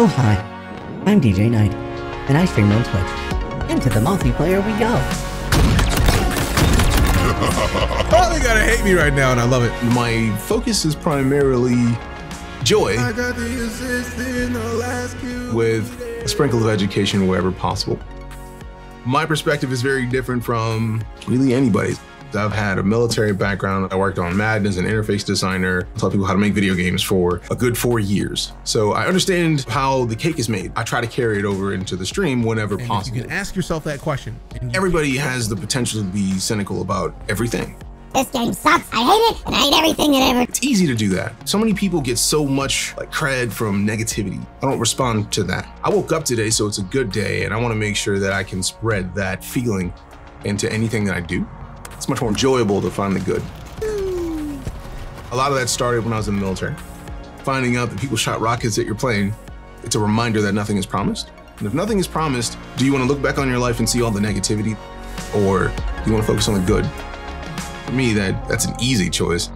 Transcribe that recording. Oh hi, I'm DJ Knight, and I stream on Twitch. Into the multiplayer we go! Oh, they gotta hate me right now, and I love it. My focus is primarily joy, with a sprinkle of education wherever possible. My perspective is very different from really anybody's. I've had a military background. I worked on Madden as an interface designer. I taught people how to make video games for a good 4 years. So I understand how the cake is made. I try to carry it over into the stream whenever possible. You can ask yourself that question. Everybody has the potential to be cynical about everything. This game sucks, I hate it, and I hate everything it ever. It's easy to do that. So many people get so much like cred from negativity. I don't respond to that. I woke up today, so it's a good day, and I want to make sure that I can spread that feeling into anything that I do. It's much more enjoyable to find the good. A lot of that started when I was in the military. Finding out that people shot rockets at your plane, it's a reminder that nothing is promised. And if nothing is promised, do you want to look back on your life and see all the negativity? Or do you want to focus on the good? For me, that's an easy choice.